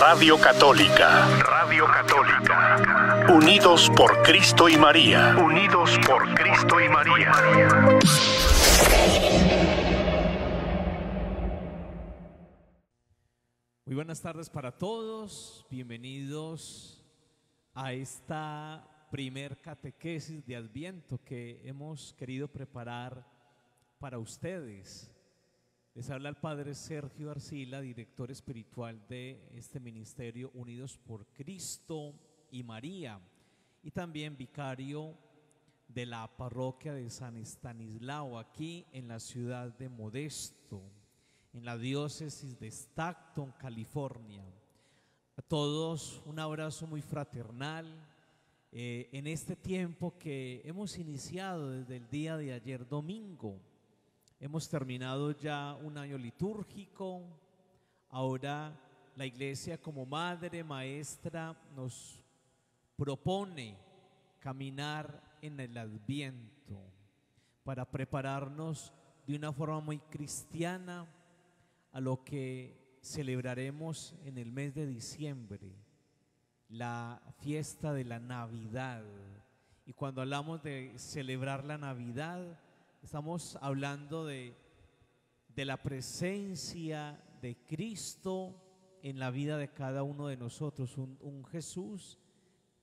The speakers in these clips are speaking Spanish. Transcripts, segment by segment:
Radio Católica. Radio Católica. Unidos por Cristo y María. Unidos por Cristo y María. Muy buenas tardes para todos. Bienvenidos a esta primer catequesis de Adviento que hemos querido preparar para ustedes. Les habla el padre Sergio Arcila, director espiritual de este ministerio Unidos por Cristo y María, y también vicario de la parroquia de San Estanislao, aquí en la ciudad de Modesto, en la diócesis de Stockton, California. A todos un abrazo muy fraternal en este tiempo que hemos iniciado desde el día de ayer domingo. Hemos terminado ya un año litúrgico. Ahora la Iglesia, como madre maestra, nos propone caminar en el Adviento para prepararnos de una forma muy cristiana a lo que celebraremos en el mes de diciembre, la fiesta de la Navidad. Y cuando hablamos de celebrar la Navidad, estamos hablando de la presencia de Cristo en la vida de cada uno de nosotros, un Jesús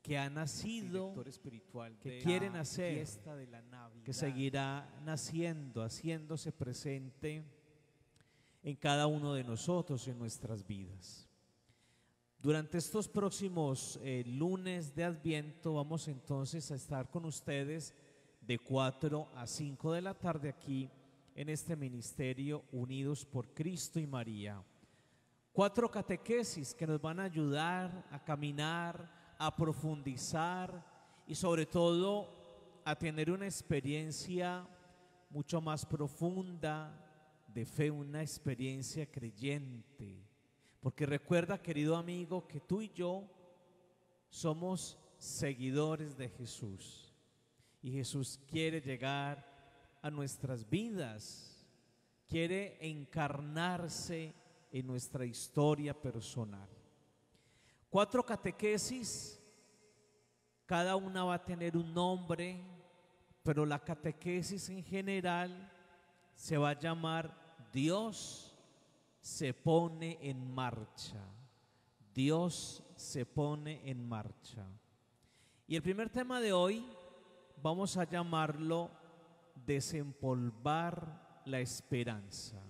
que ha nacido, que quiere nacer, que seguirá naciendo, haciéndose presente en cada uno de nosotros, en nuestras vidas. Durante estos próximos lunes de Adviento vamos entonces a estar con ustedes de 4 a 5 de la tarde aquí en este ministerio Unidos por Cristo y María. 4 catequesis que nos van a ayudar a caminar, a profundizar y sobre todo a tener una experiencia mucho más profunda de fe, una experiencia creyente. Porque recuerda, querido amigo, que tú y yo somos seguidores de Jesús. Y Jesús quiere llegar a nuestras vidas, quiere encarnarse en nuestra historia personal. 4 catequesis, cada una va a tener un nombre, pero la catequesis en general se va a llamar Dios se pone en marcha. Dios se pone en marcha. Y el primer tema de hoy vamos a llamarlo desempolvar la esperanza.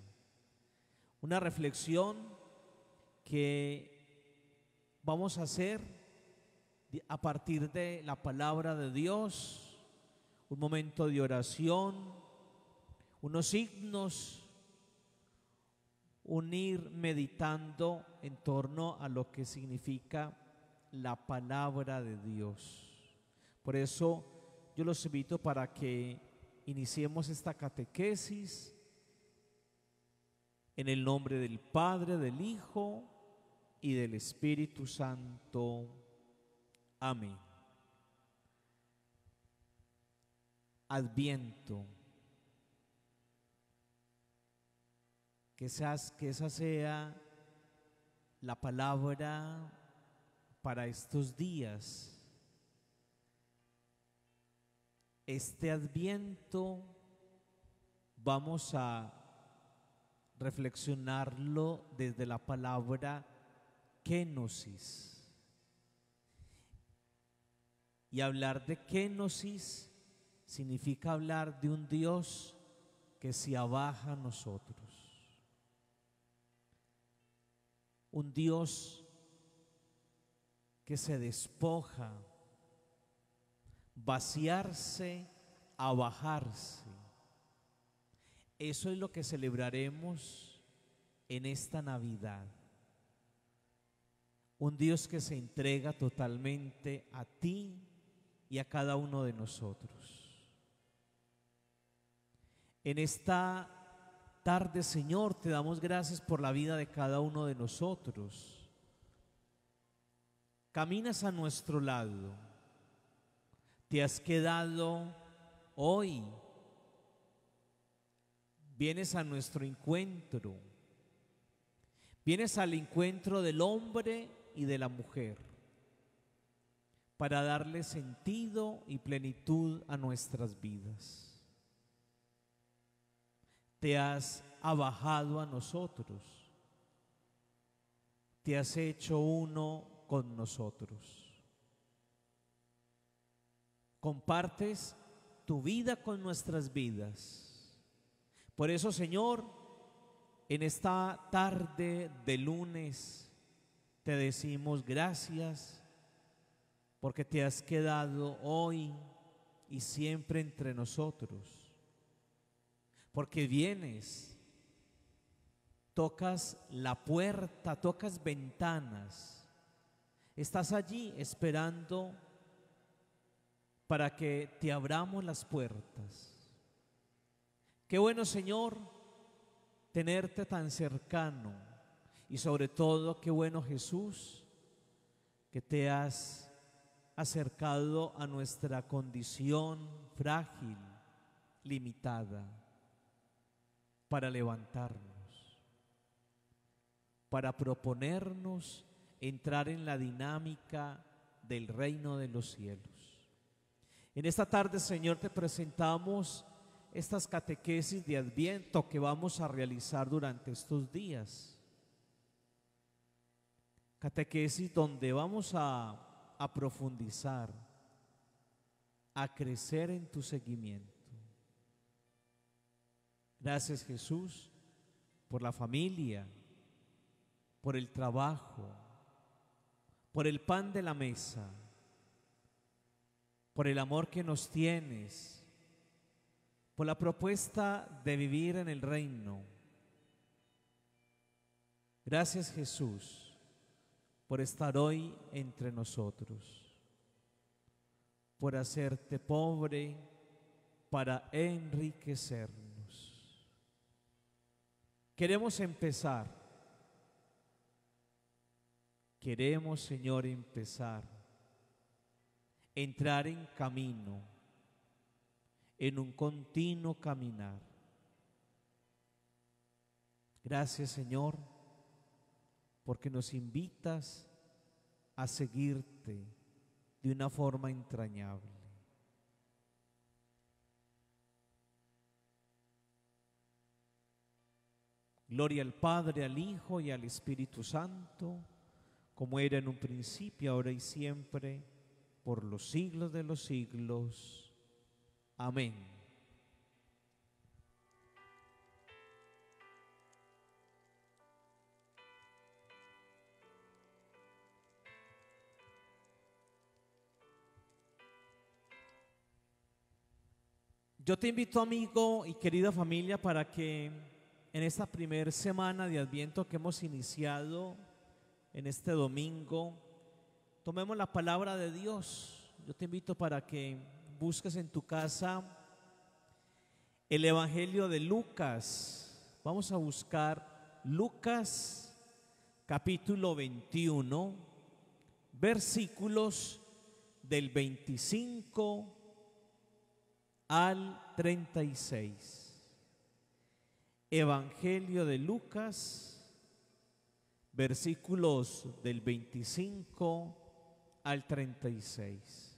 Una reflexión que vamos a hacer a partir de la palabra de Dios, un momento de oración, unos signos, unir meditando en torno a lo que significa la palabra de Dios. Por eso yo los invito para que iniciemos esta catequesis en el nombre del Padre, del Hijo y del Espíritu Santo. Amén. Adviento. Que esa sea la palabra para estos días. Este Adviento vamos a reflexionarlo desde la palabra kenosis. Y hablar de kenosis significa hablar de un Dios que se abaja a nosotros. Un Dios que se despoja. Vaciarse, abajarse. Eso es lo que celebraremos en esta Navidad. Un Dios que se entrega totalmente a ti y a cada uno de nosotros. En esta tarde, Señor, te damos gracias por la vida de cada uno de nosotros. Caminas a nuestro lado. Te has quedado hoy, vienes a nuestro encuentro, vienes al encuentro del hombre y de la mujer, para darle sentido y plenitud a nuestras vidas. Te has abajado a nosotros, te has hecho uno con nosotros. Compartes tu vida con nuestras vidas. Por eso, Señor, en esta tarde de lunes te decimos gracias, porque te has quedado hoy y siempre entre nosotros, porque vienes, tocas la puerta, tocas ventanas, estás allí esperando para que te abramos las puertas. Qué bueno, Señor, tenerte tan cercano, y sobre todo qué bueno, Jesús, que te has acercado a nuestra condición frágil, limitada, para levantarnos, para proponernos entrar en la dinámica del reino de los cielos. En esta tarde, Señor, te presentamos estas catequesis de Adviento que vamos a realizar durante estos días. Catequesis donde vamos a profundizar, a crecer en tu seguimiento. Gracias, Jesús, por la familia, por el trabajo, por el pan de la mesa, por el amor que nos tienes, por la propuesta de vivir en el reino. Gracias, Jesús, por estar hoy entre nosotros, por hacerte pobre para enriquecernos. Queremos empezar, Señor, empezar. Entrar en camino, en un continuo caminar. Gracias, Señor, porque nos invitas a seguirte de una forma entrañable. Gloria al Padre, al Hijo y al Espíritu Santo, como era en un principio, ahora y siempre, por los siglos de los siglos. Amén. Yo te invito, amigo y querida familia, para que en esta primera semana de Adviento que hemos iniciado en este domingo, tomemos la palabra de Dios. Yo te invito para que busques en tu casa el Evangelio de Lucas. Vamos a buscar Lucas capítulo 21, versículos del 25 al 36. Evangelio de Lucas, versículos del 25 al 36.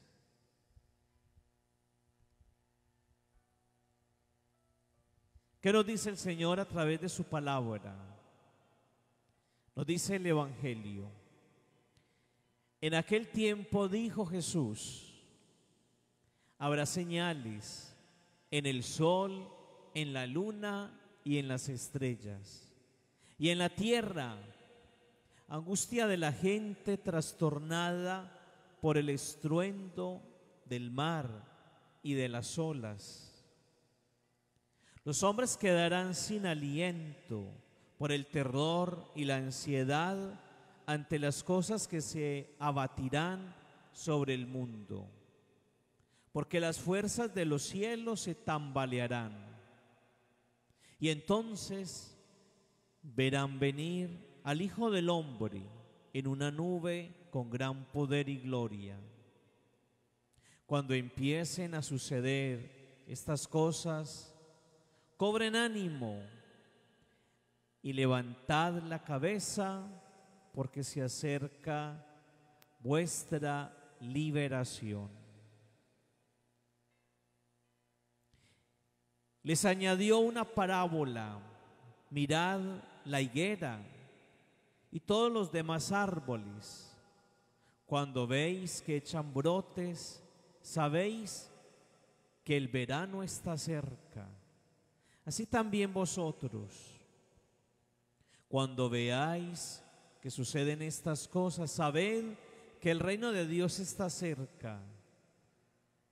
¿Qué nos dice el Señor a través de su palabra? Nos dice el Evangelio: en aquel tiempo dijo Jesús: habrá señales en el sol, en la luna y en las estrellas, y en la tierra angustia de la gente trastornada por el estruendo del mar y de las olas. Los hombres quedarán sin aliento por el terror y la ansiedad ante las cosas que se abatirán sobre el mundo, porque las fuerzas de los cielos se tambalearán, y entonces verán venir al Hijo del Hombre en una nube con gran poder y gloria. Cuando empiecen a suceder estas cosas, cobren ánimo y levantad la cabeza, porque se acerca vuestra liberación. Les añadió una parábola: mirad la higuera y todos los demás árboles. Cuando veis que echan brotes, sabéis que el verano está cerca. Así también vosotros, cuando veáis que suceden estas cosas, sabed que el reino de Dios está cerca.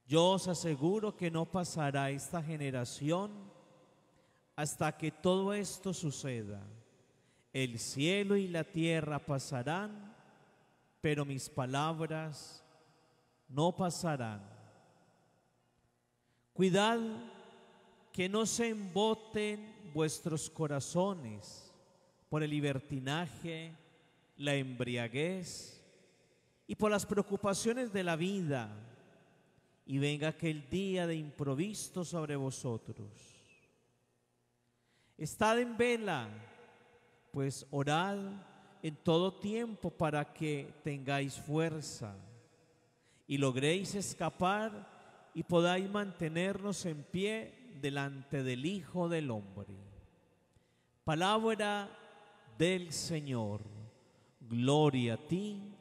Yo os aseguro que no pasará esta generación hasta que todo esto suceda. El cielo y la tierra pasarán, pero mis palabras no pasarán. Cuidad que no se emboten vuestros corazones por el libertinaje, la embriaguez y por las preocupaciones de la vida, y venga aquel día de improviso sobre vosotros. Estad en vela, pues orad en todo tiempo para que tengáis fuerza y logréis escapar y podáis mantenernos en pie delante del Hijo del Hombre. Palabra del Señor. Gloria a ti,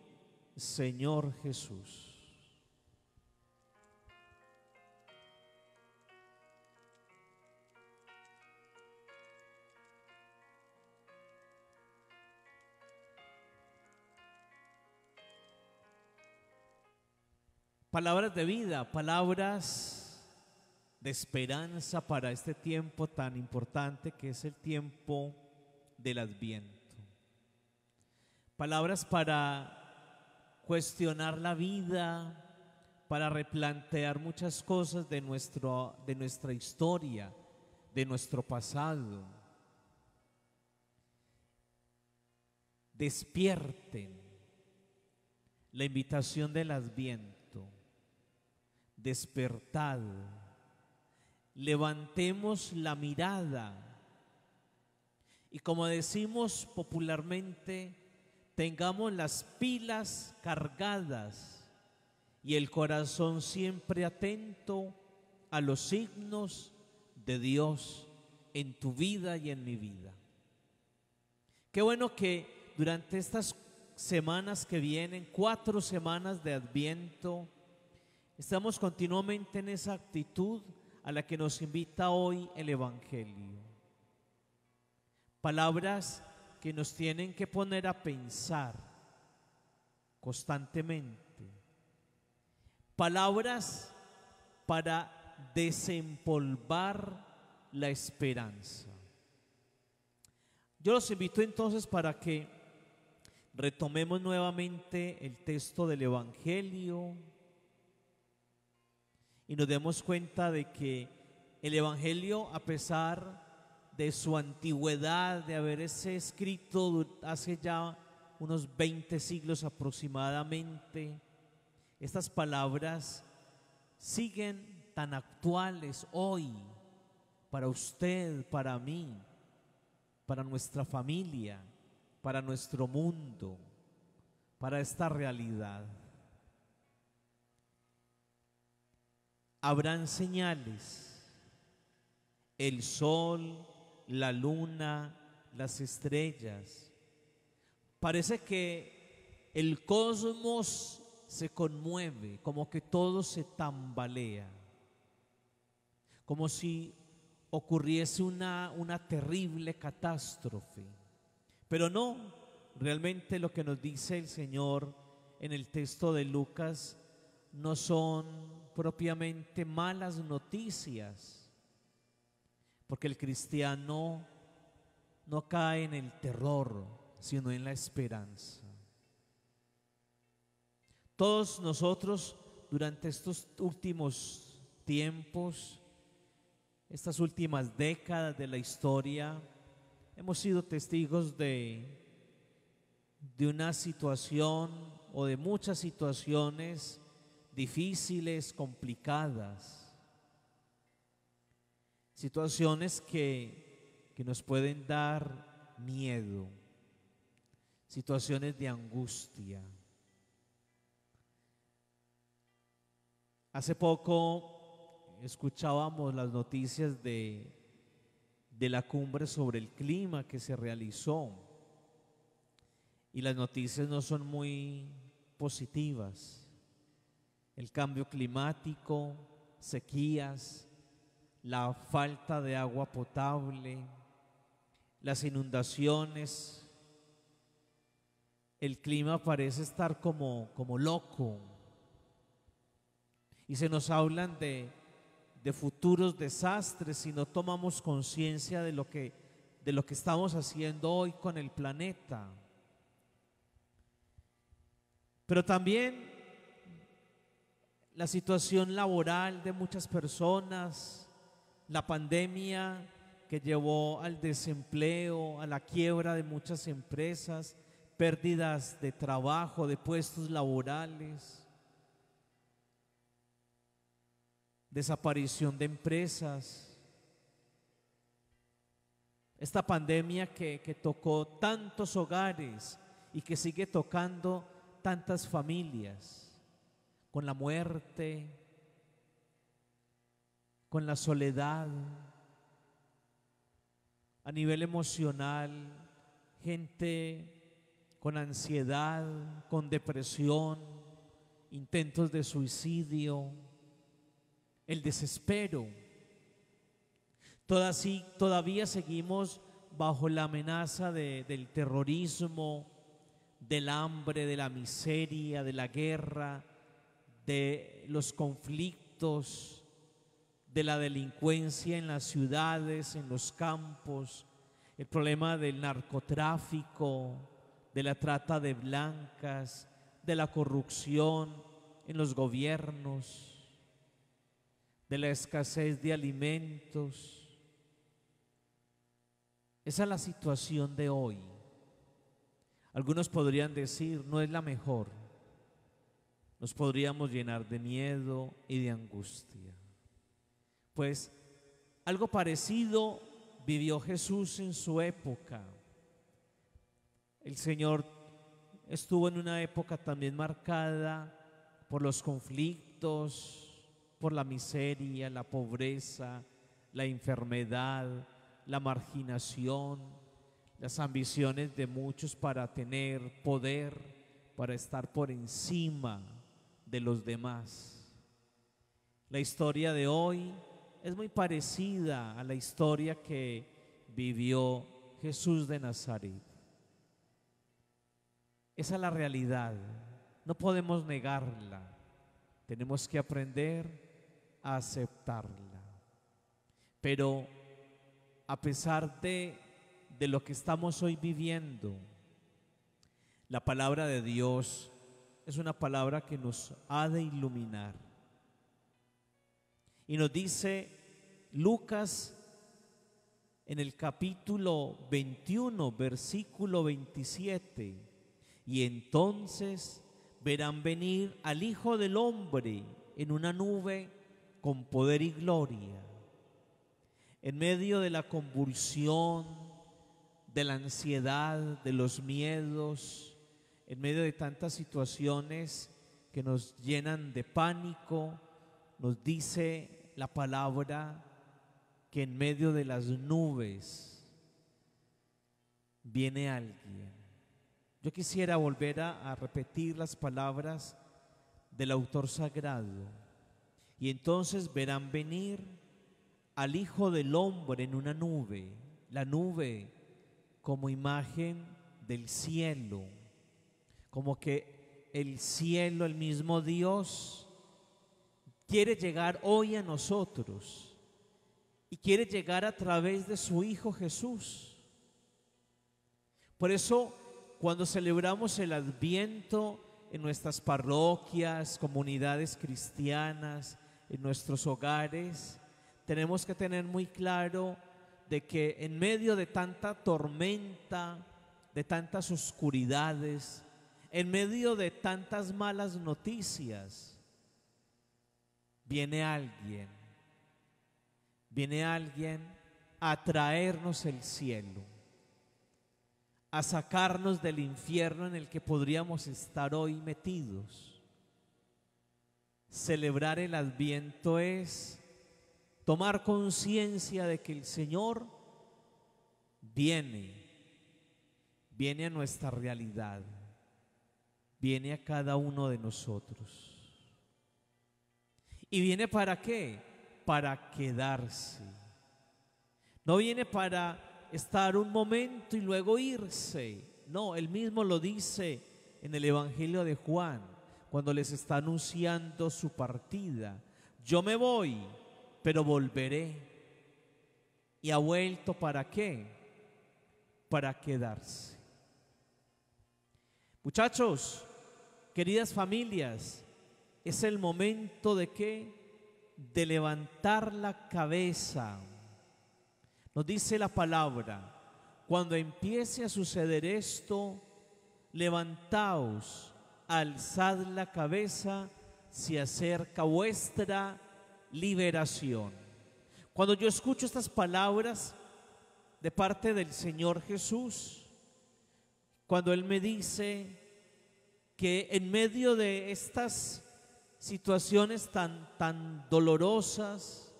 Señor Jesús. Palabras de vida, palabras de esperanza para este tiempo tan importante que es el tiempo del Adviento. Palabras para cuestionar la vida, para replantear muchas cosas de nuestra historia, de nuestro pasado. Despierten, la invitación del Adviento. Despertad, levantemos la mirada y, como decimos popularmente, tengamos las pilas cargadas y el corazón siempre atento a los signos de Dios en tu vida y en mi vida. Qué bueno que durante estas semanas que vienen, 4 semanas de Adviento, estamos continuamente en esa actitud a la que nos invita hoy el Evangelio. Palabras que nos tienen que poner a pensar constantemente. Palabras para desempolvar la esperanza. Yo los invito entonces para que retomemos nuevamente el texto del Evangelio y nos demos cuenta de que el Evangelio, a pesar de su antigüedad, de haberse escrito hace ya unos 20 siglos aproximadamente, estas palabras siguen tan actuales hoy para usted, para mí, para nuestra familia, para nuestro mundo, para esta realidad. Habrán señales: el sol, la luna, las estrellas. Parece que el cosmos se conmueve, como que todo se tambalea, como si ocurriese una terrible catástrofe. Pero no, realmente lo que nos dice el Señor en el texto de Lucas no son propiamente malas noticias, porque el cristiano no cae en el terror, sino en la esperanza. Todos nosotros, durante estos últimos tiempos, estas últimas décadas de la historia, hemos sido testigos de una situación o de muchas situaciones difíciles, complicadas, situaciones que nos pueden dar miedo, situaciones de angustia. Hace poco escuchábamos las noticias de la cumbre sobre el clima que se realizó, y las noticias no son muy positivas. El cambio climático, sequías, la falta de agua potable, las inundaciones. El clima parece estar como loco, y se nos hablan de futuros desastres si no tomamos conciencia de lo que estamos haciendo hoy con el planeta. Pero también la situación laboral de muchas personas, la pandemia que llevó al desempleo, a la quiebra de muchas empresas, pérdidas de trabajo, de puestos laborales, desaparición de empresas. Esta pandemia que tocó tantos hogares y que sigue tocando tantas familias, con la muerte, con la soledad, a nivel emocional, gente con ansiedad, con depresión, intentos de suicidio, el desespero. Todavía seguimos bajo la amenaza del terrorismo, del hambre, de la miseria, de la guerra, de los conflictos, de la delincuencia en las ciudades, en los campos, el problema del narcotráfico, de la trata de blancas, de la corrupción en los gobiernos, de la escasez de alimentos. Esa es la situación de hoy. Algunos podrían decir, no es la mejor. Nos podríamos llenar de miedo y de angustia. Pues algo parecido vivió Jesús en su época. El Señor estuvo en una época también marcada por los conflictos, por la miseria, la pobreza, la enfermedad, la marginación, las ambiciones de muchos para tener poder, para estar por encima de los demás. La historia de hoy es muy parecida a la historia que vivió Jesús de Nazaret. Esa es la realidad, no podemos negarla, tenemos que aprender a aceptarla. Pero a pesar de lo que estamos hoy viviendo, la palabra de Dios es una palabra que nos ha de iluminar. Y nos dice Lucas en el capítulo 21, versículo 27. Y entonces verán venir al Hijo del Hombre en una nube con poder y gloria. En medio de la convulsión, de la ansiedad, de los miedos, en medio de tantas situaciones que nos llenan de pánico, nos dice la palabra que en medio de las nubes viene alguien. Yo quisiera volver a repetir las palabras del autor sagrado. Y entonces verán venir al Hijo del Hombre en una nube, la nube como imagen del cielo, como que el cielo, el mismo Dios, quiere llegar hoy a nosotros y quiere llegar a través de su Hijo Jesús. Por eso, cuando celebramos el Adviento en nuestras parroquias, comunidades cristianas, en nuestros hogares, tenemos que tener muy claro de que en medio de tanta tormenta, de tantas oscuridades, en medio de tantas malas noticias, viene alguien a traernos el cielo, a sacarnos del infierno en el que podríamos estar hoy metidos. Celebrar el Adviento es tomar conciencia de que el Señor viene a nuestra realidad, viene a cada uno de nosotros. ¿Y viene para qué? Para quedarse. No viene para estar un momento y luego irse. No, él mismo lo dice en el Evangelio de Juan, cuando les está anunciando su partida. Yo me voy, pero volveré. ¿Y ha vuelto para qué? Para quedarse. Muchachos, queridas familias, es el momento de ¿qué? De levantar la cabeza. Nos dice la palabra, cuando empiece a suceder esto, levantaos, alzad la cabeza, se acerca vuestra liberación. Cuando yo escucho estas palabras de parte del Señor Jesús, cuando Él me dice que en medio de estas situaciones tan dolorosas,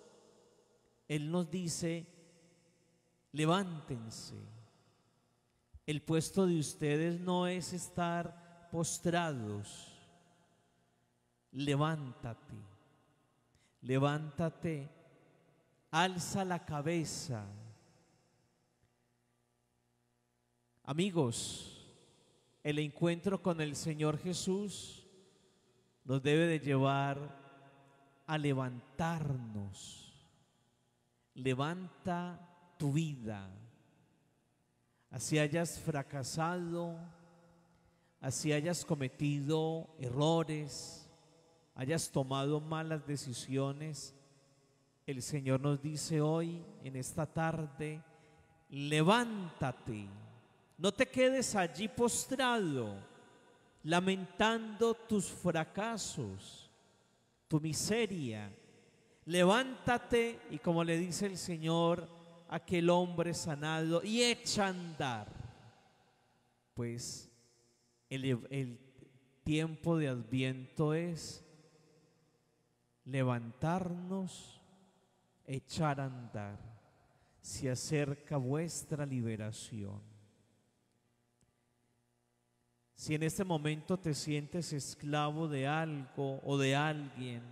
Él nos dice, levántense. El puesto de ustedes no es estar postrados. Levántate, levántate, alza la cabeza. Amigos, el encuentro con el Señor Jesús nos debe de llevar a levantarnos. Levanta tu vida. Así hayas fracasado, así hayas cometido errores, hayas tomado malas decisiones, el Señor nos dice hoy, en esta tarde, levántate. No te quedes allí postrado, lamentando tus fracasos, tu miseria. Levántate y, como le dice el Señor a aquel hombre sanado, y echa a andar. Pues el tiempo de Adviento es levantarnos, echar a andar. Se acerca vuestra liberación. Si en este momento te sientes esclavo de algo o de alguien,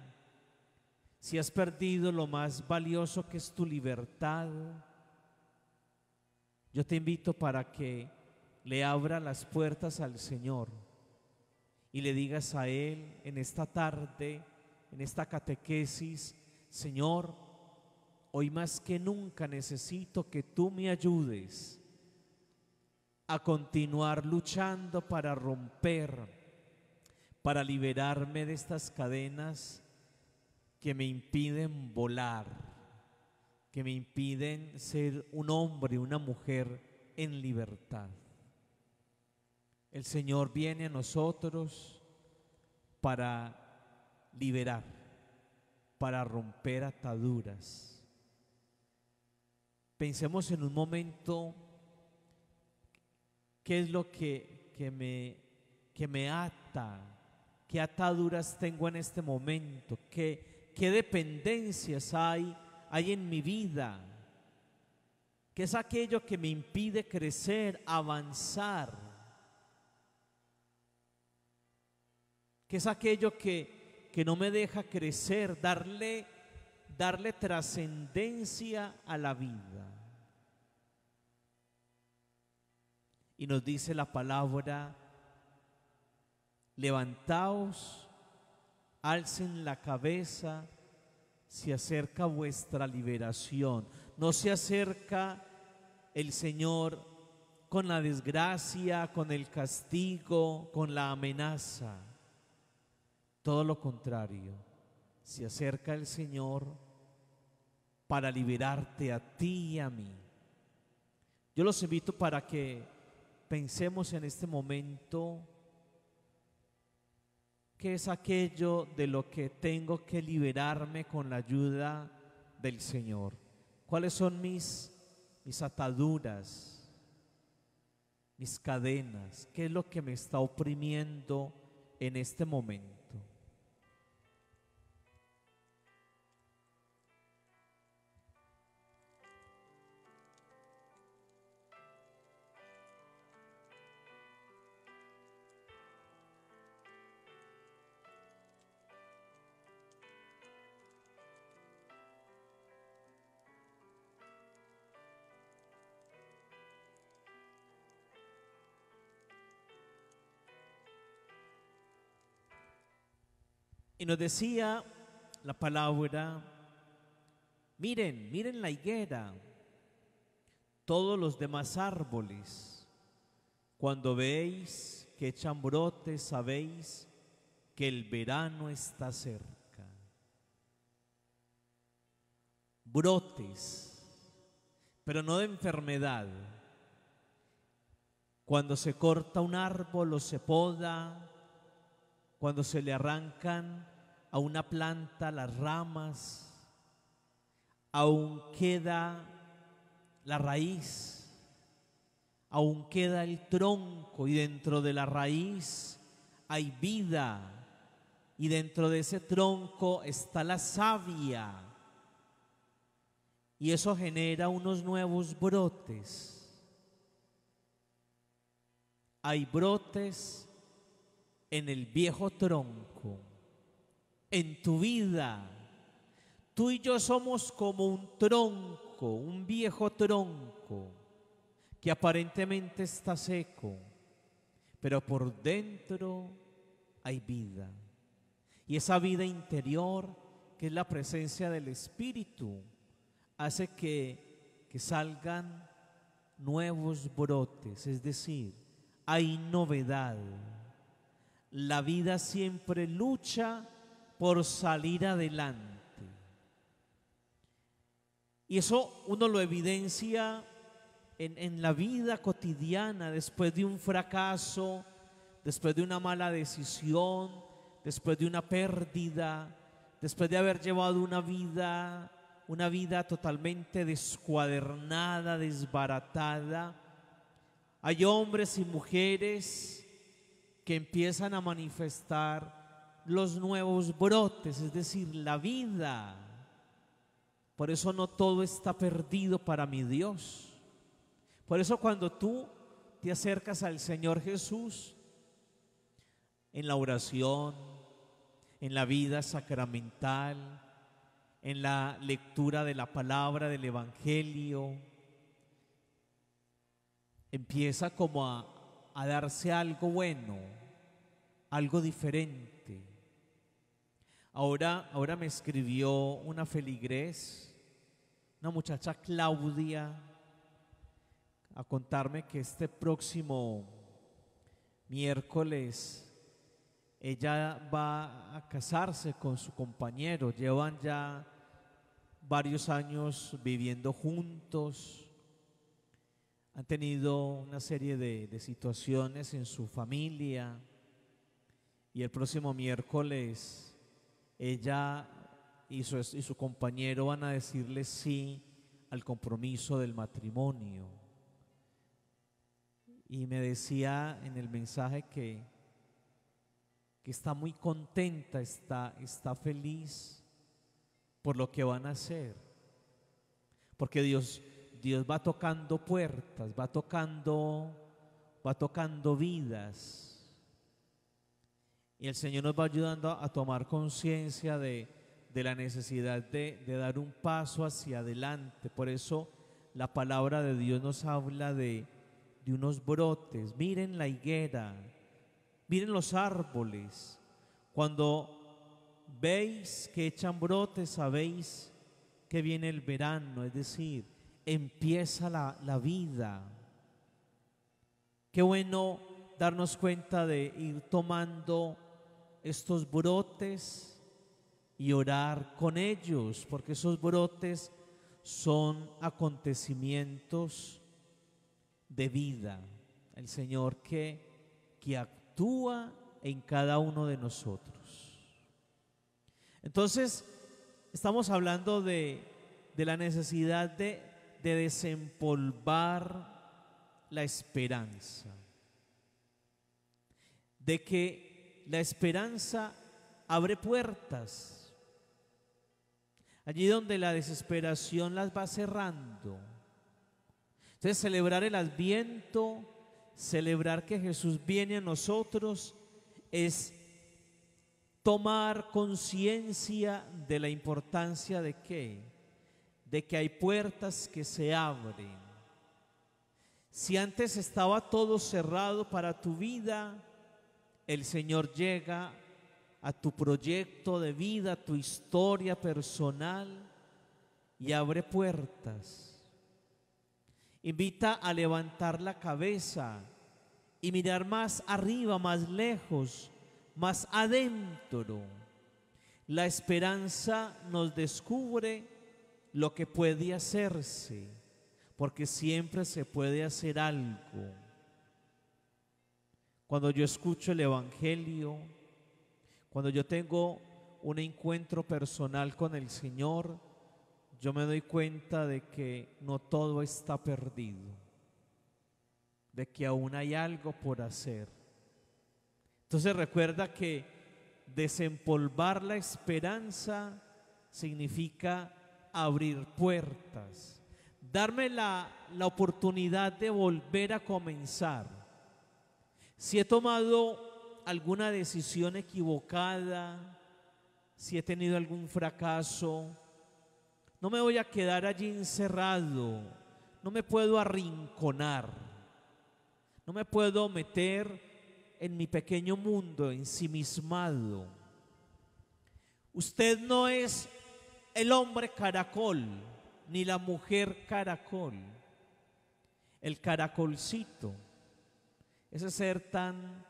si has perdido lo más valioso que es tu libertad, yo te invito para que le abra las puertas al Señor y le digas a Él en esta tarde, en esta catequesis, Señor, hoy más que nunca necesito que tú me ayudes a continuar luchando para romper, para liberarme de estas cadenas que me impiden volar, que me impiden ser un hombre, una mujer en libertad. El Señor viene a nosotros para liberar, para romper ataduras. Pensemos en un momento, ¿qué es lo que me ata? ¿Qué ataduras tengo en este momento? ¿Qué dependencias hay en mi vida? ¿Qué es aquello que me impide crecer, avanzar? ¿Qué es aquello que no me deja crecer, darle trascendencia a la vida? Y nos dice la palabra, levantaos, alcen la cabeza, se acerca vuestra liberación. No se acerca el Señor con la desgracia, con el castigo, con la amenaza. Todo lo contrario, se acerca el Señor para liberarte a ti y a mí. Yo los invito para que pensemos en este momento, ¿qué es aquello de lo que tengo que liberarme con la ayuda del Señor? ¿Cuáles son mis ataduras? mis cadenas, qué es lo que me está oprimiendo en este momento. Y nos decía la palabra, miren, miren la higuera, todos los demás árboles, cuando veis que echan brotes, sabéis que el verano está cerca. Brotes, pero no de enfermedad. Cuando se corta un árbol o se poda, cuando se le arrancan a una planta las ramas, aún queda la raíz, aún queda el tronco, y dentro de la raíz hay vida, y dentro de ese tronco está la savia, y eso genera unos nuevos brotes. Hay brotes en el viejo tronco, en tu vida. Tú y yo somos como un tronco, un viejo tronco, que aparentemente está seco, pero por dentro hay vida. Y esa vida interior, que es la presencia del Espíritu, hace que salgan nuevos brotes, es decir, hay novedad. La vida siempre lucha por salir adelante. Y eso uno lo evidencia en la vida cotidiana, después de un fracaso, después de una mala decisión, después de una pérdida, después de haber llevado una vida totalmente descuadernada, desbaratada. Hay hombres y mujeres que empiezan a manifestar los nuevos brotes, es decir, la vida. Por eso no todo está perdido para mi Dios. Por eso cuando tú te acercas al Señor Jesús, en la oración, en la vida sacramental, en la lectura de la palabra del Evangelio, empieza como a darse algo bueno, algo diferente. Ahora me escribió una feligrés, una muchacha, Claudia, a contarme que este próximo miércoles ella va a casarse con su compañero. Llevan ya varios años viviendo juntos. Han tenido una serie de situaciones en su familia, y el próximo miércoles ella y su compañero van a decirle sí al compromiso del matrimonio. Y me decía en el mensaje que está muy contenta, está feliz por lo que van a hacer, porque Dios va tocando puertas, va tocando vidas, y el Señor nos va ayudando a tomar conciencia de la necesidad de dar un paso hacia adelante. Por eso la palabra de Dios nos habla de unos brotes. Miren la higuera, miren los árboles, cuando veis que echan brotes sabéis que viene el verano, es decir, empieza la vida. Qué bueno darnos cuenta de ir tomando estos brotes y orar con ellos, porque esos brotes son acontecimientos de vida. El Señor que actúa en cada uno de nosotros. Entonces, estamos hablando de la necesidad de desempolvar la esperanza. De que la esperanza abre puertas. Allí donde la desesperación las va cerrando. Entonces, celebrar el Adviento, celebrar que Jesús viene a nosotros, es tomar conciencia de la importancia de qué, de que hay puertas que se abren. Si antes estaba todo cerrado para tu vida, el Señor llega a tu proyecto de vida, a tu historia personal y abre puertas. Invita a levantar la cabeza y mirar más arriba, más lejos, más adentro. La esperanza nos descubre lo que puede hacerse, porque siempre se puede hacer algo. Cuando yo escucho el Evangelio, cuando yo tengo un encuentro personal con el Señor, yo me doy cuenta de que no todo está perdido, de que aún hay algo por hacer. Entonces recuerda que desempolvar la esperanza significa abrir puertas, darme la oportunidad de volver a comenzar. Si he tomado alguna decisión equivocada, si he tenido algún fracaso, no me voy a quedar allí encerrado, no me puedo arrinconar, no me puedo meter en mi pequeño mundo ensimismado. Usted no es el hombre caracol, ni la mujer caracol, el caracolcito, ese ser tan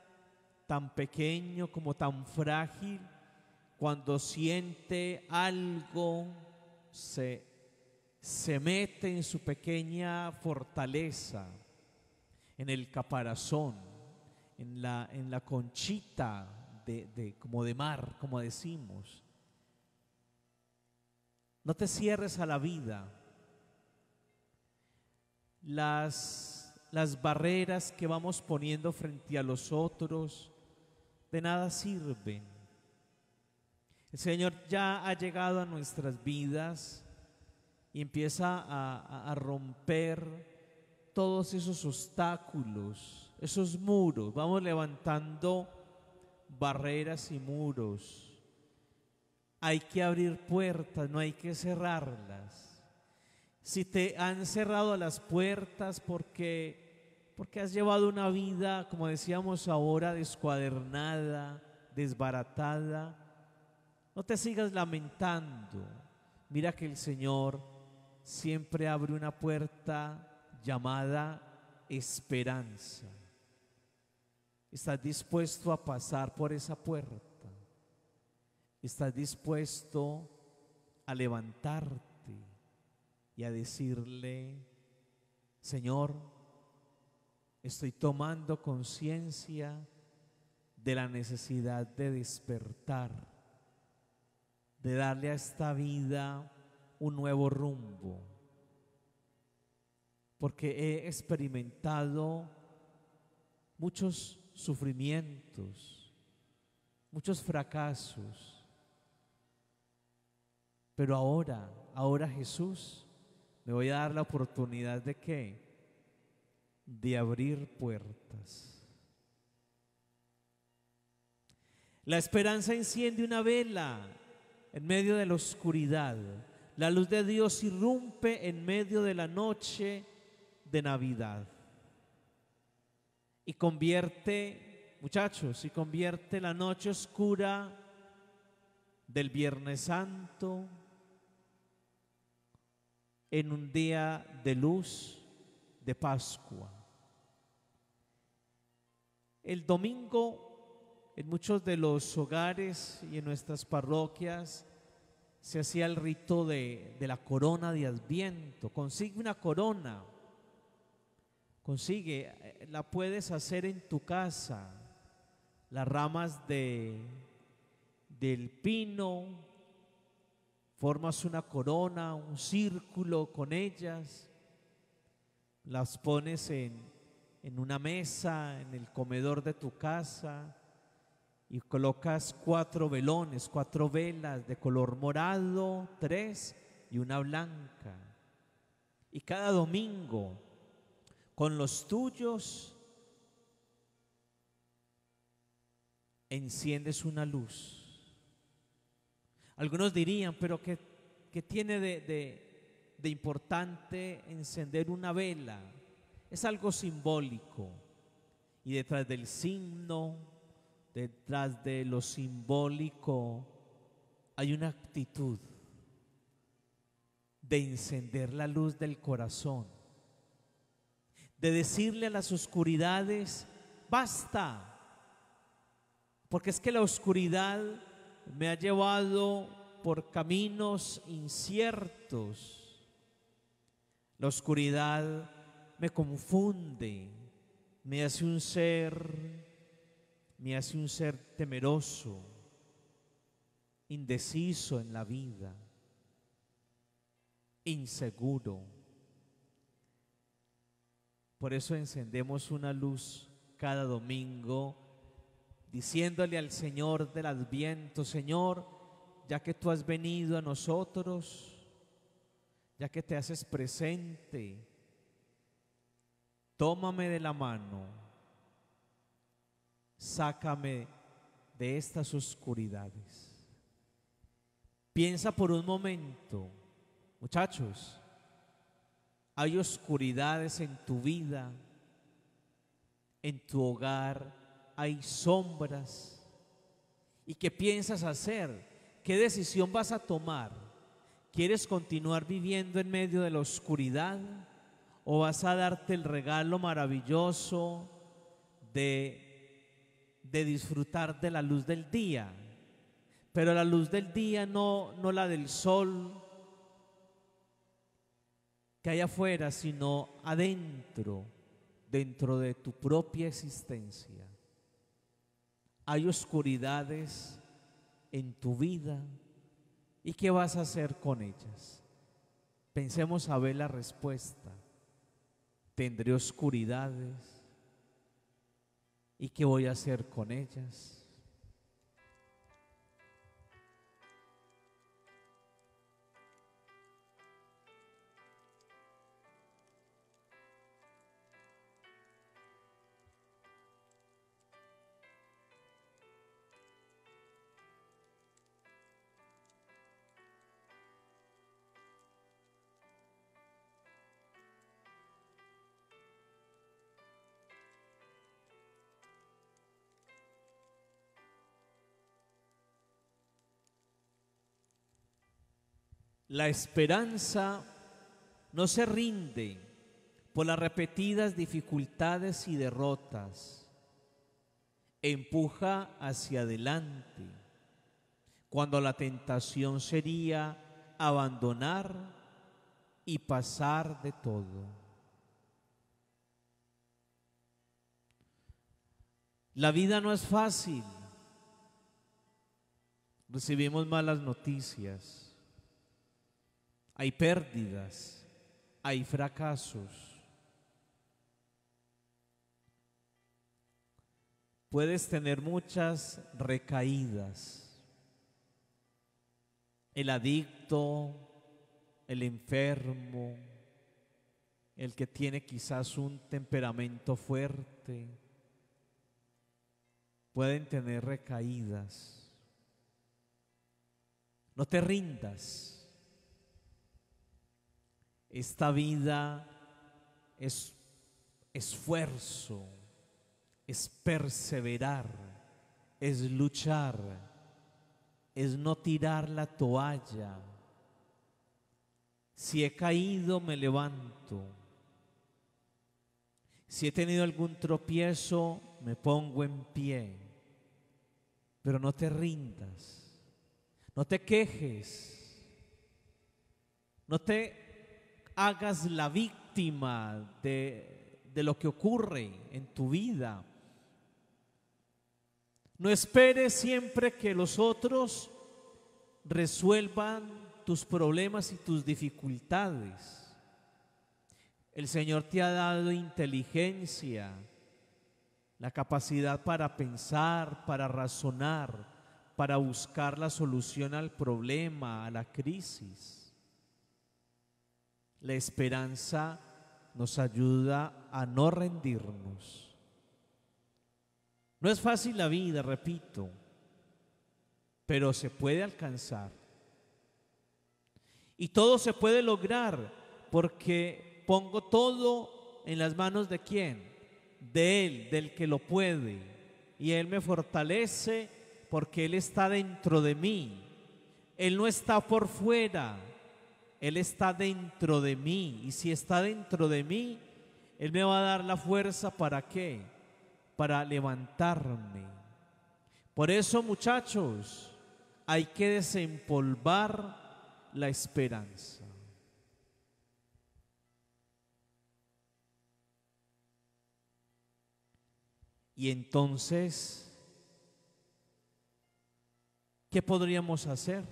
pequeño como tan frágil, cuando siente algo, se mete en su pequeña fortaleza, en el caparazón, en la conchita como de mar, como decimos. No te cierres a la vida. Las barreras que vamos poniendo frente a los otros de nada sirven. El Señor ya ha llegado a nuestras vidas y empieza a romper todos esos obstáculos, esos muros. Vamos levantando barreras y muros. Hay que abrir puertas, no hay que cerrarlas. Si te han cerrado las puertas porque has llevado una vida, como decíamos ahora, descuadernada, desbaratada, no te sigas lamentando. Mira que el Señor siempre abre una puerta llamada esperanza. ¿Estás dispuesto a pasar por esa puerta? ¿Estás dispuesto a levantarte y a decirle, Señor, estoy tomando conciencia de la necesidad de despertar, de darle a esta vida un nuevo rumbo, porque he experimentado muchos sufrimientos, muchos fracasos, pero ahora Jesús, me voy a dar la oportunidad de ¿qué? De abrir puertas. La esperanza enciende una vela en medio de la oscuridad. La luz de Dios irrumpe en medio de la noche de Navidad. Y convierte, muchachos, y convierte la noche oscura del Viernes Santo en un día de luz de Pascua. El domingo, en muchos de los hogares y en nuestras parroquias se hacía el rito de la corona de Adviento. Consigue una corona, consigue, la puedes hacer en tu casa, las ramas del pino, formas una corona, un círculo con ellas, las pones en, en una mesa, en el comedor de tu casa, y colocas 4 velones, 4 velas de color morado, 3 y una blanca. Y cada domingo con los tuyos enciendes una luz. Algunos dirían, pero ¿qué tiene de importante encender una vela? Es algo simbólico, y detrás del signo, detrás de lo simbólico, hay una actitud de encender la luz del corazón, de decirle a las oscuridades, basta, porque es que la oscuridad me ha llevado por caminos inciertos. La oscuridad me confunde, me hace un ser temeroso, indeciso en la vida, inseguro. Por eso encendemos una luz cada domingo, diciéndole al Señor del Adviento, Señor, ya que tú has venido a nosotros, ya que te haces presente, tómame de la mano, sácame de estas oscuridades. Piensa por un momento, muchachos, hay oscuridades en tu vida, en tu hogar, hay sombras. ¿Y qué piensas hacer? ¿Qué decisión vas a tomar? ¿Quieres continuar viviendo en medio de la oscuridad? ¿O vas a darte el regalo maravilloso de disfrutar de la luz del día? Pero la luz del día no la del sol que hay afuera, sino adentro, dentro de tu propia existencia. Hay oscuridades en tu vida, ¿y qué vas a hacer con ellas? Pensemos a ver la respuesta. Tendré oscuridades, ¿y qué voy a hacer con ellas? La esperanza no se rinde por las repetidas dificultades y derrotas. Empuja hacia adelante cuando la tentación sería abandonar y pasar de todo. La vida no es fácil. Recibimos malas noticias. Hay pérdidas, hay fracasos. Puedes tener muchas recaídas. El adicto, el enfermo, el que tiene quizás un temperamento fuerte, pueden tener recaídas. No te rindas. Esta vida es esfuerzo, es perseverar, es luchar, es no tirar la toalla. Si he caído, me levanto. Si he tenido algún tropiezo, me pongo en pie. Pero no te rindas, no te quejes, no te hagas la víctima de lo que ocurre en tu vida. No esperes siempre que los otros resuelvan tus problemas y tus dificultades. El Señor te ha dado inteligencia, la capacidad para pensar, para razonar, para buscar la solución al problema, a la crisis. La esperanza nos ayuda a no rendirnos. No es fácil la vida, repito, pero se puede alcanzar. Y todo se puede lograr porque pongo todo en las manos de ¿quién? De Él, del que lo puede. Y Él me fortalece porque Él está dentro de mí. Él no está por fuera, Él está dentro de mí. Y si está dentro de mí, Él me va a dar la fuerza ¿para qué? Para levantarme. Por eso, muchachos, hay que desempolvar la esperanza. Y entonces, ¿qué podríamos hacer?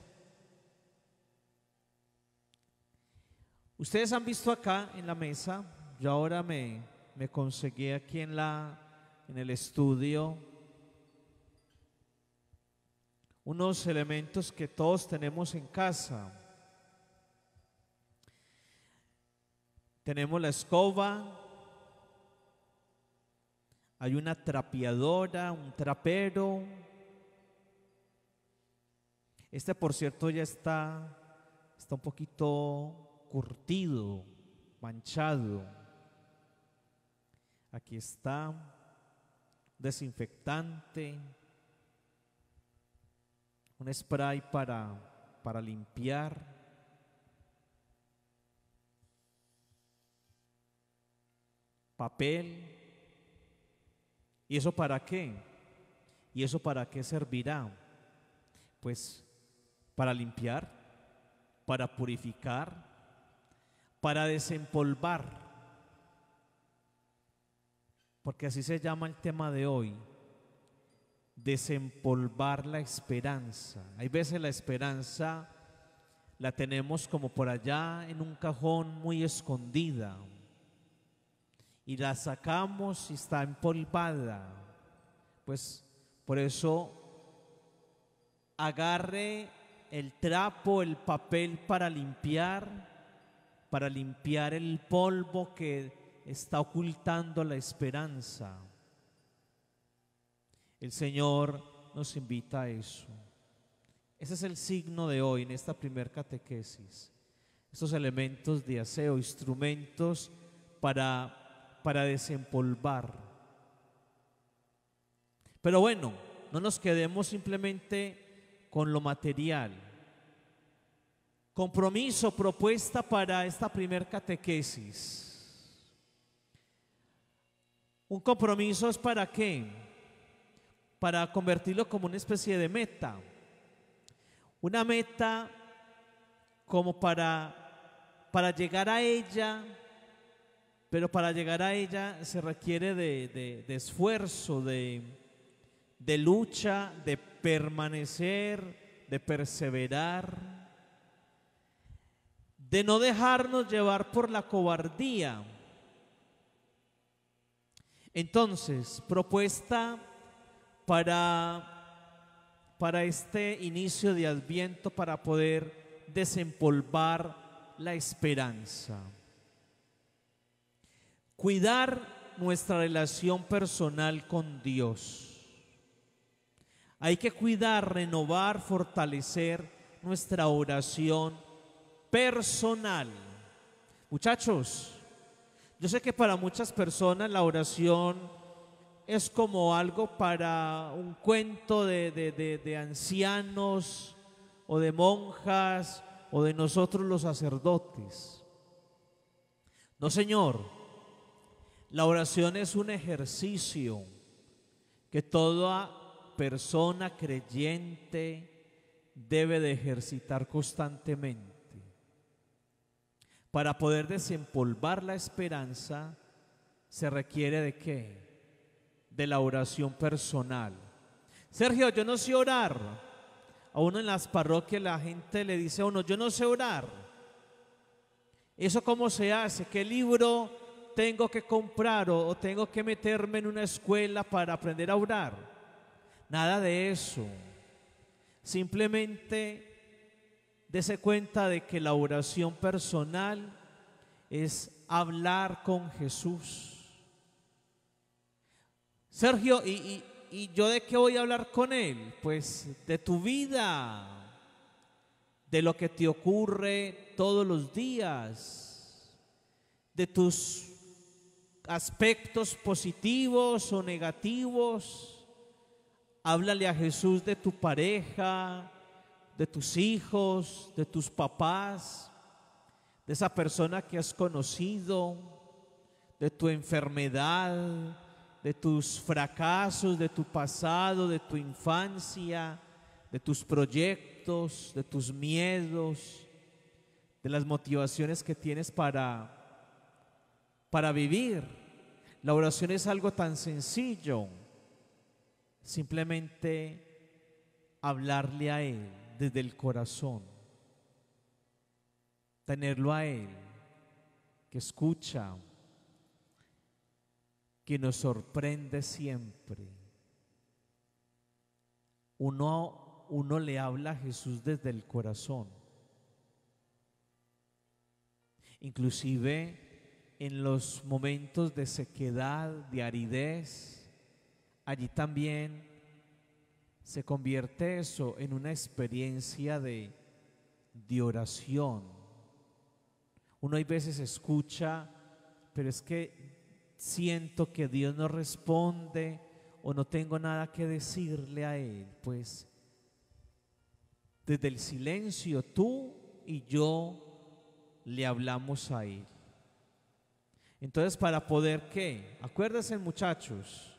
Ustedes han visto acá en la mesa, yo ahora me conseguí aquí en el estudio unos elementos que todos tenemos en casa. Tenemos la escoba, hay una trapeadora, un trapero. Este, por cierto, ya está un poquito curtido, manchado. Aquí está, desinfectante, un spray para limpiar. Papel. ¿Y eso para qué? ¿Y eso para qué servirá? Pues para limpiar, para purificar, para desempolvar. Porque así se llama el tema de hoy: desempolvar la esperanza. Hay veces la esperanza la tenemos como por allá en un cajón muy escondida. Y la sacamos y está empolvada. Pues por eso agarre el trapo, el papel para limpiar el polvo que está ocultando la esperanza. El Señor nos invita a eso. Ese es el signo de hoy en esta primera catequesis. Estos elementos de aseo, instrumentos para desempolvar. Pero bueno, no nos quedemos simplemente con lo material. Compromiso, propuesta para esta primer catequesis. Un compromiso es ¿para qué? Para convertirlo como una especie de meta. Una meta como para llegar a ella. Pero para llegar a ella se requiere de esfuerzo, de lucha, de permanecer, de perseverar, de no dejarnos llevar por la cobardía. Entonces, propuesta para este inicio de Adviento para poder desempolvar la esperanza. Cuidar nuestra relación personal con Dios. Hay que cuidar, renovar, fortalecer nuestra oración personal. Muchachos, yo sé que para muchas personas la oración es como algo para un cuento de ancianos o de monjas o de nosotros los sacerdotes. No, señor. La oración es un ejercicio que toda persona creyente debe de ejercitar constantemente. Para poder desempolvar la esperanza se requiere ¿de qué? De la oración personal. Sergio, yo no sé orar. A uno en las parroquias la gente le dice a uno, yo no sé orar. ¿Eso cómo se hace? ¿Qué libro tengo que comprar o tengo que meterme en una escuela para aprender a orar? Nada de eso. Simplemente dese cuenta de que la oración personal es hablar con Jesús. Sergio, ¿y yo de qué voy a hablar con Él? Pues de tu vida, de lo que te ocurre todos los días, de tus aspectos positivos o negativos. Háblale a Jesús de tu pareja, de tus hijos, de tus papás, de esa persona que has conocido, de tu enfermedad, de tus fracasos, de tu pasado, de tu infancia, de tus proyectos, de tus miedos, de las motivaciones que tienes para vivir. La oración es algo tan sencillo. Simplemente hablarle a Él desde el corazón, tenerlo a Él, que escucha, que nos sorprende siempre. Uno le habla a Jesús desde el corazón. Inclusive en los momentos de sequedad, de aridez, allí también se convierte eso en una experiencia de oración. Uno hay veces escucha, pero es que siento que Dios no responde o no tengo nada que decirle a Él. Pues desde el silencio tú y yo le hablamos a Él. Entonces, ¿para poder qué? Acuérdense, muchachos,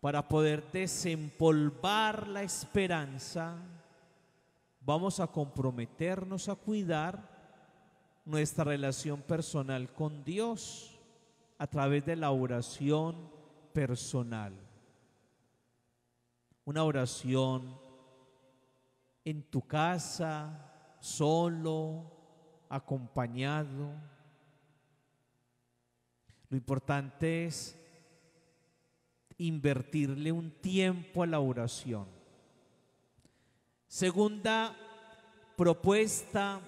para poder desempolvar la esperanza, vamos a comprometernos a cuidar nuestra relación personal con Dios a través de la oración personal. Una oración en tu casa, solo, acompañado. Lo importante es invertirle un tiempo a la oración. Segunda propuesta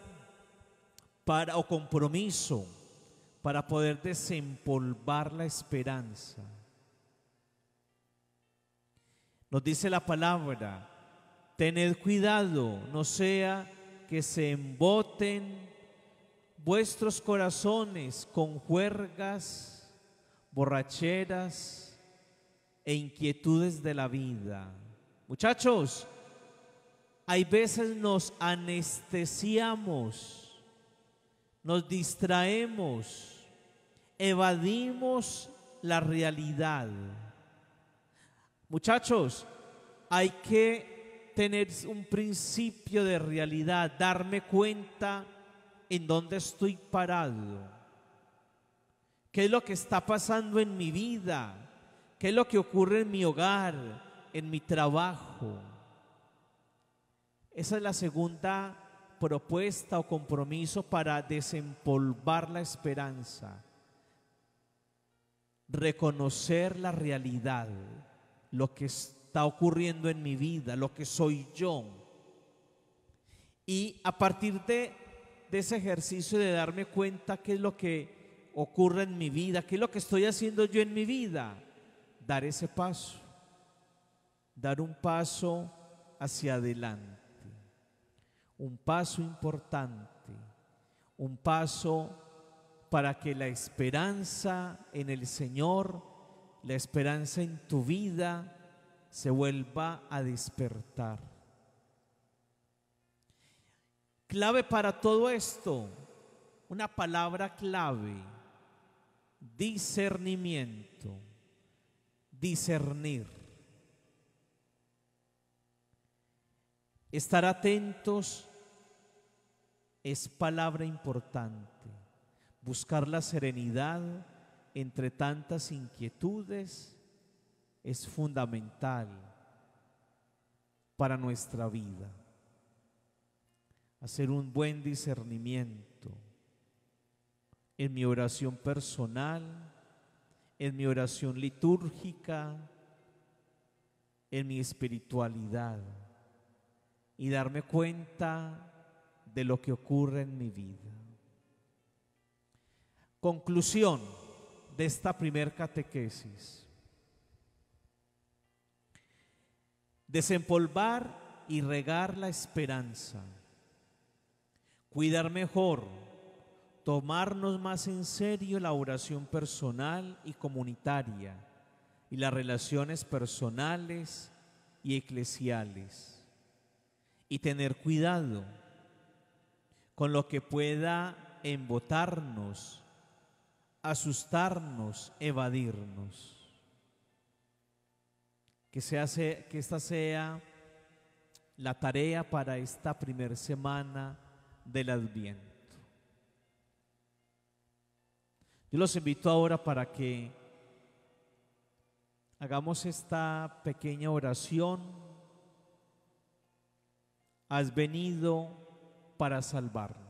o compromiso para poder desempolvar la esperanza. Nos dice la palabra: tened cuidado, no sea que se emboten vuestros corazones con juergas, borracheras e inquietudes de la vida. Muchachos, hay veces nos anestesiamos, nos distraemos, evadimos la realidad. Muchachos, hay que tener un principio de realidad, darme cuenta en dónde estoy parado, qué es lo que está pasando en mi vida, qué es lo que ocurre en mi hogar, en mi trabajo. Esa es la segunda propuesta o compromiso para desempolvar la esperanza. Reconocer la realidad, lo que está ocurriendo en mi vida, lo que soy yo. Y a partir de ese ejercicio de darme cuenta qué es lo que ocurre en mi vida, qué es lo que estoy haciendo yo en mi vida, dar ese paso, dar un paso hacia adelante, un paso importante, un paso para que la esperanza en el Señor, la esperanza en tu vida se vuelva a despertar. Clave para todo esto, una palabra clave: discernimiento. Discernir. Estar atentos es palabra importante. Buscar la serenidad entre tantas inquietudes es fundamental para nuestra vida. Hacer un buen discernimiento. en mi oración personal, en mi oración litúrgica, en mi espiritualidad, y darme cuenta de lo que ocurre en mi vida. Conclusión de esta primer catequesis. Desempolvar y regar la esperanza. Cuidar mejor, tomarnos más en serio la oración personal y comunitaria y las relaciones personales y eclesiales. Y tener cuidado con lo que pueda embotarnos, asustarnos, evadirnos. Que esta sea la tarea para esta primera semana del Adviento. Yo los invito ahora para que hagamos esta pequeña oración. Has venido para salvarnos.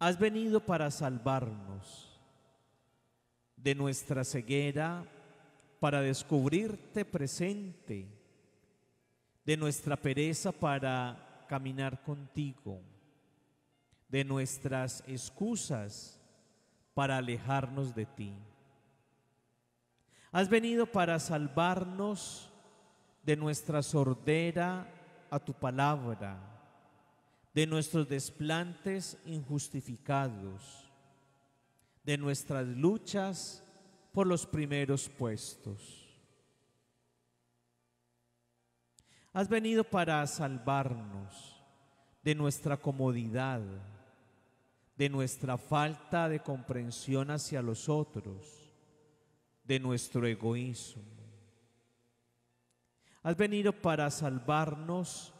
Has venido para salvarnos de nuestra ceguera, para descubrirte presente, de nuestra pereza para caminar contigo, de nuestras excusas para alejarnos de ti. Has venido para salvarnos de nuestra sordera a tu palabra, de nuestros desplantes injustificados, de nuestras luchas por los primeros puestos. Has venido para salvarnos de nuestra comodidad, de nuestra falta de comprensión hacia los otros, de nuestro egoísmo. Has venido para salvarnos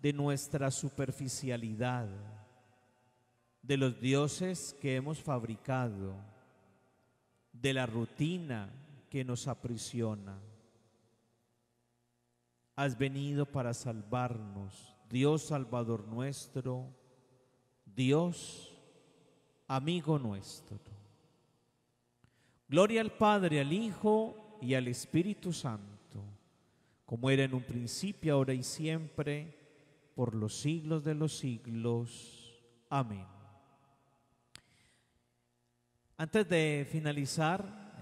de nuestra superficialidad, de los dioses que hemos fabricado, de la rutina que nos aprisiona. Has venido para salvarnos, Dios Salvador nuestro, Dios amigo nuestro. Gloria al Padre, al Hijo y al Espíritu Santo, como era en un principio, ahora y siempre, por los siglos de los siglos. Amén. Antes de finalizar,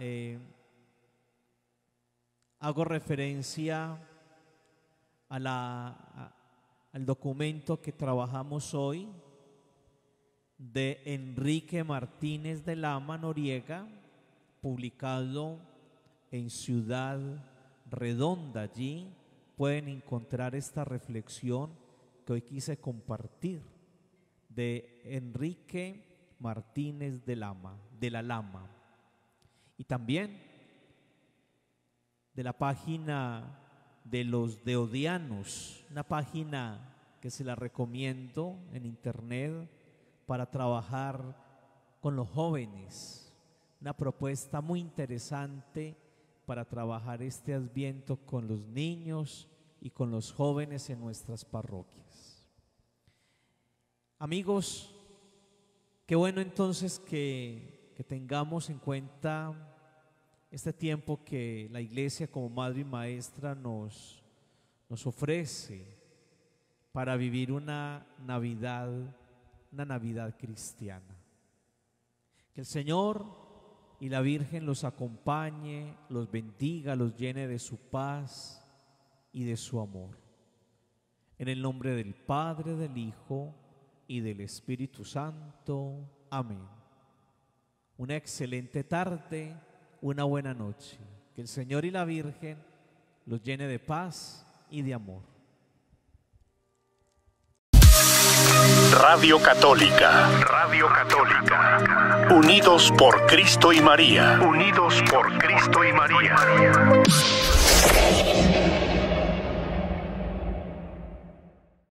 hago referencia al documento que trabajamos hoy de Enrique Martínez de la Lama-Noriega, publicado en Ciudad Redonda. Allí pueden encontrar esta reflexión que hoy quise compartir de Enrique Martínez de la Lama, y también de la página de los Deodianos, una página que se la recomiendo en internet para trabajar con los jóvenes, una propuesta muy interesante para trabajar este Adviento con los niños y con los jóvenes en nuestras parroquias. Amigos, qué bueno entonces que tengamos en cuenta este tiempo que la Iglesia como madre y maestra nos ofrece para vivir una Navidad cristiana. Que el Señor y la Virgen los acompañe, los bendiga, los llene de su paz y de su amor. En el nombre del Padre, del Hijo y del Espíritu Santo. Amén. Una excelente tarde. Una buena noche. Que el Señor y la Virgen los llene de paz y de amor. Radio Católica. Radio Católica. Unidos por Cristo y María. Unidos por Cristo y María.